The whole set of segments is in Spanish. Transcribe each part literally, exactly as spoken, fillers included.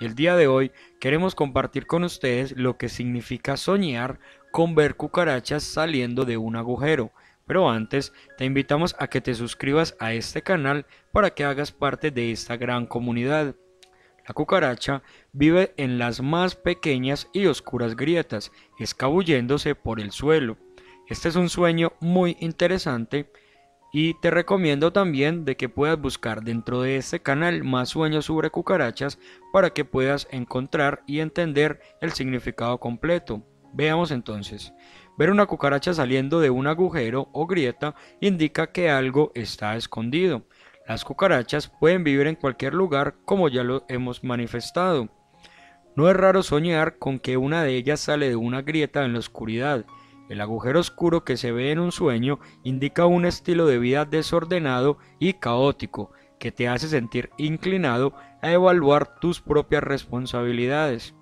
El día de hoy queremos compartir con ustedes lo que significa soñar con ver cucarachas saliendo de un agujero, pero antes te invitamos a que te suscribas a este canal para que hagas parte de esta gran comunidad. La cucaracha vive en las más pequeñas y oscuras grietas, escabulléndose por el suelo. Este es un sueño muy interesante y te recomiendo también de que puedas buscar dentro de este canal más sueños sobre cucarachas para que puedas encontrar y entender el significado completo. Veamos entonces. Ver una cucaracha saliendo de un agujero o grieta indica que algo está escondido. Las cucarachas pueden vivir en cualquier lugar, como ya lo hemos manifestado. No es raro soñar con que una de ellas sale de una grieta en la oscuridad. El agujero oscuro que se ve en un sueño indica un estilo de vida desordenado y caótico que te hace sentir inclinado a evaluar tus propias responsabilidades.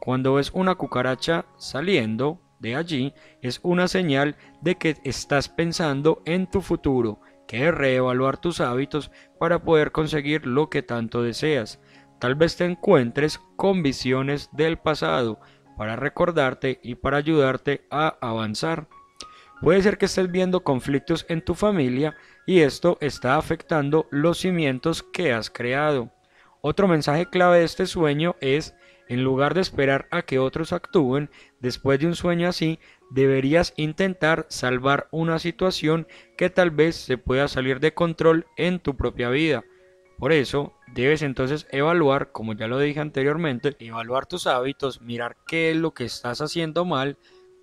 Cuando ves una cucaracha saliendo de allí, es una señal de que estás pensando en tu futuro, que es reevaluar tus hábitos para poder conseguir lo que tanto deseas. Tal vez te encuentres con visiones del pasado, para recordarte y para ayudarte a avanzar. Puede ser que estés viendo conflictos en tu familia y esto está afectando los cimientos que has creado. Otro mensaje clave de este sueño es, en lugar de esperar a que otros actúen, después de un sueño así, deberías intentar salvar una situación que tal vez se pueda salir de control en tu propia vida. Por eso, debes entonces evaluar, como ya lo dije anteriormente, evaluar tus hábitos, mirar qué es lo que estás haciendo mal,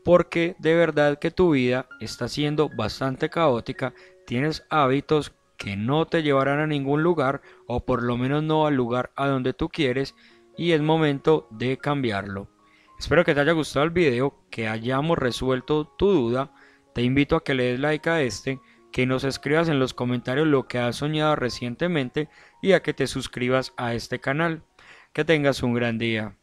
porque de verdad que tu vida está siendo bastante caótica, tienes hábitos que no te llevarán a ningún lugar, o por lo menos no al lugar a donde tú quieres, y es momento de cambiarlo. Espero que te haya gustado el video, que hayamos resuelto tu duda. Te invito a que le des like a este, que nos escribas en los comentarios lo que has soñado recientemente y a que te suscribas a este canal. Que tengas un gran día.